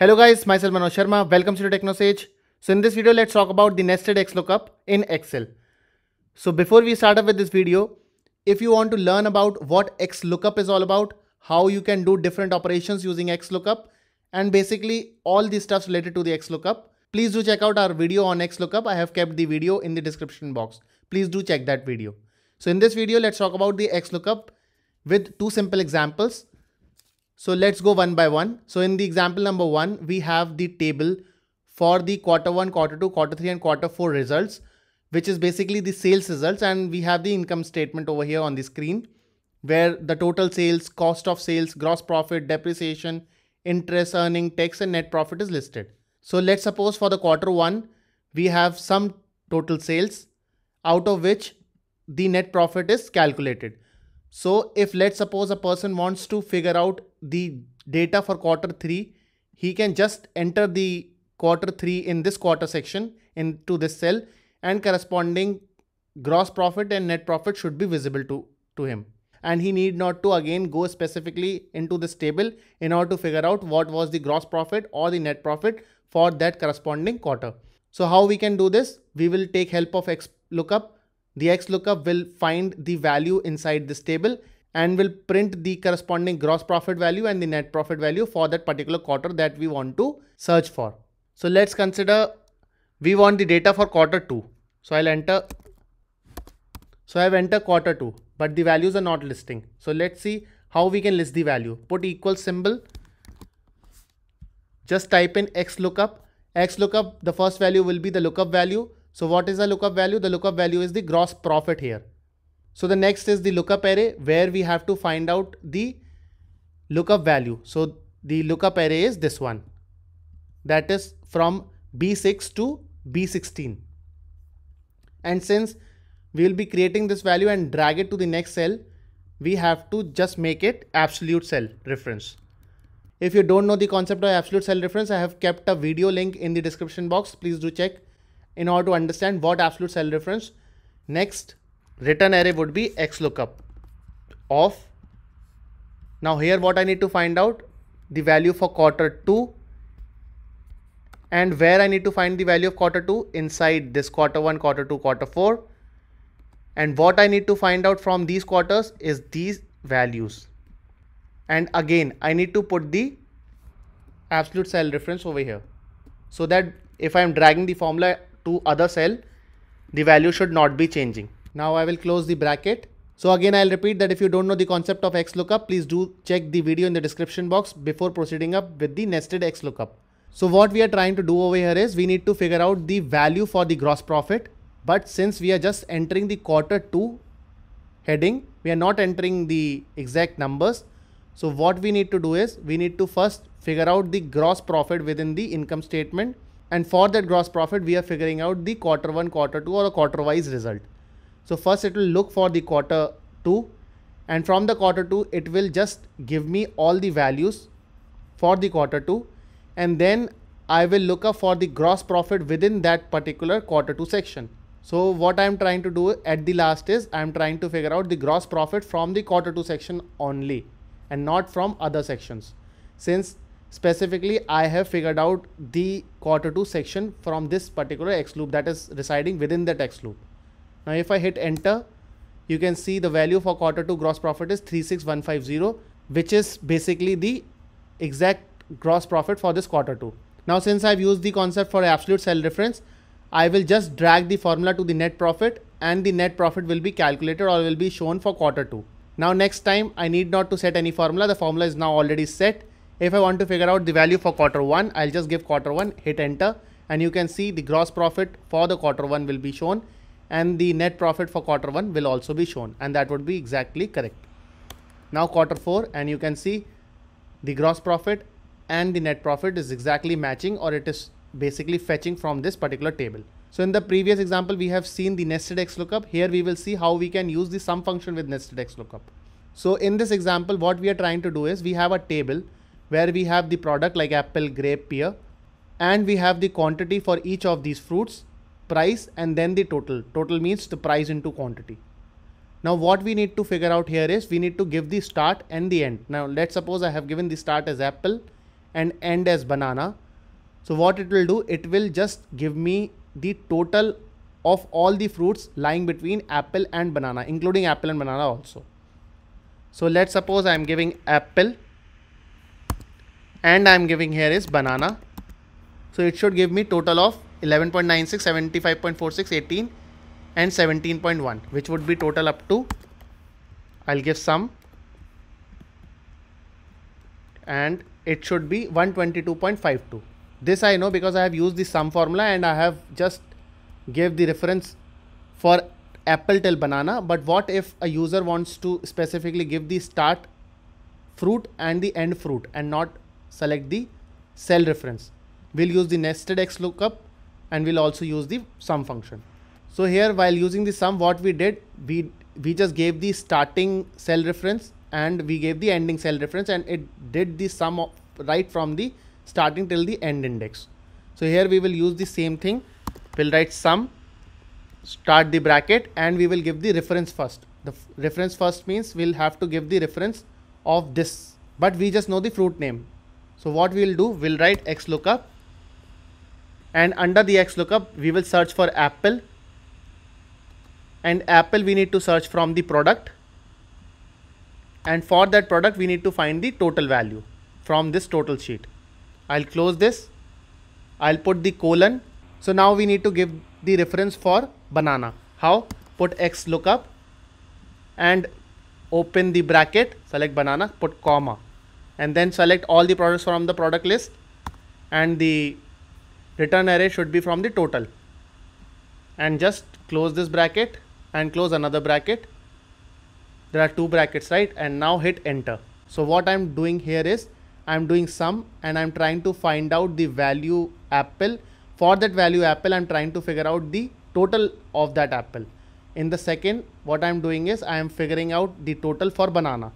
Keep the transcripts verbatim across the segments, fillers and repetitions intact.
Hello guys, myself Manoj Sharma. Welcome to Technosage. So in this video, let's talk about the nested X lookup in Excel. So before we start up with this video, if you want to learn about what X lookup is all about, how you can do different operations using X lookup and basically all the stuffs related to the X lookup, please do check out our video on X lookup. I have kept the video in the description box. Please do check that video. So in this video, let's talk about the X lookup with two simple examples. So let's go one by one. So in the example number one, we have the table for the quarter one, quarter two, quarter three and quarter four results, which is basically the sales results. And we have the income statement over here on the screen where the total sales, cost of sales, gross profit, depreciation, interest earning, tax and net profit is listed. So let's suppose for the quarter one, we have some total sales out of which the net profit is calculated. So if let's suppose a person wants to figure out the data for quarter three, he can just enter the quarter three in this quarter section into this cell and corresponding gross profit and net profit should be visible to, to him. And he need not to again go specifically into this table in order to figure out what was the gross profit or the net profit for that corresponding quarter. So how we can do this? We will take help of X lookup. The X lookup will find the value inside this table and will print the corresponding gross profit value and the net profit value for that particular quarter that we want to search for. So let's consider we want the data for quarter two. So I'll enter. So I've entered quarter two, but the values are not listing. So let's see how we can list the value. Put equal symbol. Just type in X lookup. X lookup, the first value will be the lookup value. So what is the lookup value? The lookup value is the gross profit here. So the next is the lookup array where we have to find out the lookup value. So the lookup array is this one, that is from B six to B sixteen. And since we will be creating this value and drag it to the next cell, we have to just make it absolute cell reference. If you don't know the concept of absolute cell reference, I have kept a video link in the description box. Please do check in order to understand what absolute cell reference. Next return array would be X lookup of. Now here what I need to find out the value for quarter two, and where I need to find the value of quarter two inside this quarter one, quarter two, quarter four, and what I need to find out from these quarters is these values. And again I need to put the absolute cell reference over here so that if I am dragging the formula to other cell, the value should not be changing. Now I will close the bracket. So again, I'll repeat that if you don't know the concept of X lookup, please do check the video in the description box before proceeding up with the nested X lookup. So what we are trying to do over here is we need to figure out the value for the gross profit. But since we are just entering the quarter two heading, we are not entering the exact numbers. So what we need to do is we need to first figure out the gross profit within the income statement. And for that gross profit, we are figuring out the quarter one, quarter two or a quarter wise result. So first it will look for the quarter two, and from the quarter two, it will just give me all the values for the quarter two. And then I will look up for the gross profit within that particular quarter two section. So what I'm trying to do at the last is I'm trying to figure out the gross profit from the quarter two section only and not from other sections. Since specifically, I have figured out the quarter two section from this particular X loop that is residing within that X loop. Now, if I hit enter, you can see the value for quarter two gross profit is three six one five zero, which is basically the exact gross profit for this quarter two. Now, since I've used the concept for absolute cell reference, I will just drag the formula to the net profit and the net profit will be calculated or will be shown for quarter two. Now, next time I need not to set any formula. The formula is now already set. If I want to figure out the value for quarter one, I'll just give quarter one, hit enter, and you can see the gross profit for the quarter one will be shown and the net profit for quarter one will also be shown, and that would be exactly correct. Now quarter four, and you can see the gross profit and the net profit is exactly matching, or it is basically fetching from this particular table. So in the previous example, we have seen the nested X lookup. Here we will see how we can use the sum function with nested X lookup. So in this example, what we are trying to do is we have a table where we have the product like apple, grape, pear, and we have the quantity for each of these fruits, price, and then the total. Total means the price into quantity. Now what we need to figure out here is we need to give the start and the end. Now let's suppose I have given the start as apple and end as banana. So what it will do, it will just give me the total of all the fruits lying between apple and banana, including apple and banana also. So let's suppose I am giving apple and I am giving here is banana. So it should give me total of eleven point nine six, seventy-five point four six, eighteen and seventeen point one, which would be total up to, I'll give sum, and it should be one twenty-two point five two. This I know because I have used the sum formula and I have just gave the reference for apple till banana. But what if a user wants to specifically give the start fruit and the end fruit and not select the cell reference? We'll use the nested XLOOKUP and we'll also use the sum function. So here while using the sum, what we did, we we just gave the starting cell reference and we gave the ending cell reference, and it did the sum of, right from the starting till the end index. So here we will use the same thing. We'll write sum, start the bracket, and we will give the reference first. The reference first means we'll have to give the reference of this, but we just know the fruit name. So what we'll do, we'll write XLOOKUP, and under the XLOOKUP we will search for apple, and apple we need to search from the product, and for that product we need to find the total value from this total sheet. I'll close this, I'll put the colon. So now we need to give the reference for banana. How? Put XLOOKUP and open the bracket, select banana, put comma, and then select all the products from the product list, and the return array should be from the total, and just close this bracket and close another bracket. There are two brackets, right? And now hit enter. So what I'm doing here is I'm doing sum and I'm trying to find out the value apple. For that value apple, I'm trying to figure out the total of that apple. In the second, what I'm doing is I'm figuring out the total for banana.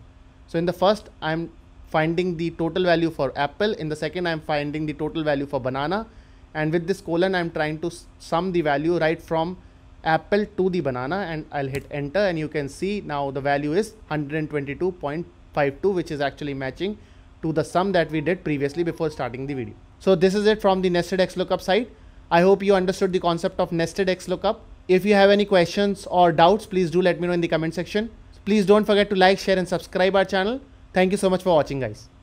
So in the first, I'm finding the total value for apple. In the second, I'm finding the total value for banana. And with this colon, I'm trying to sum the value right from apple to the banana, and I'll hit enter, and you can see now the value is one twenty-two point five two, which is actually matching to the sum that we did previously before starting the video. So this is it from the nested XLOOKUP side. I hope you understood the concept of nested XLOOKUP. If you have any questions or doubts, please do let me know in the comment section. Please don't forget to like, share and subscribe our channel. Thank you so much for watching, guys.